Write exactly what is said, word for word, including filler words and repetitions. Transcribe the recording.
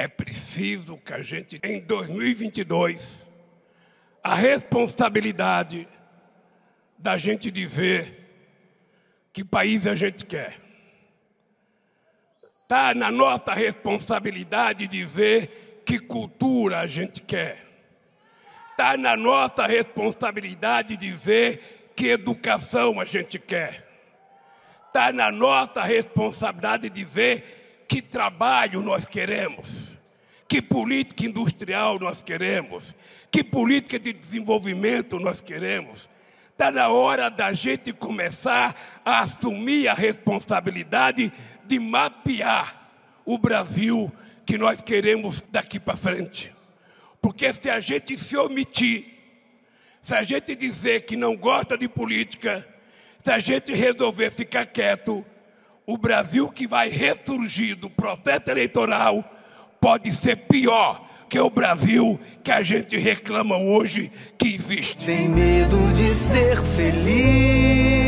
É preciso que a gente, em dois mil e vinte e dois, a responsabilidade da gente dizer que país a gente quer. Está na nossa responsabilidade dizer que cultura a gente quer. Está na nossa responsabilidade dizer que educação a gente quer. Está na nossa responsabilidade dizer que trabalho nós queremos, que política industrial nós queremos, que política de desenvolvimento nós queremos. Está na hora da gente começar a assumir a responsabilidade de mapear o Brasil que nós queremos daqui para frente. Porque se a gente se omitir, se a gente dizer que não gosta de política, se a gente resolver ficar quieto, o Brasil que vai ressurgir do processo eleitoral pode ser pior que o Brasil que a gente reclama hoje que existe. Sem medo de ser feliz.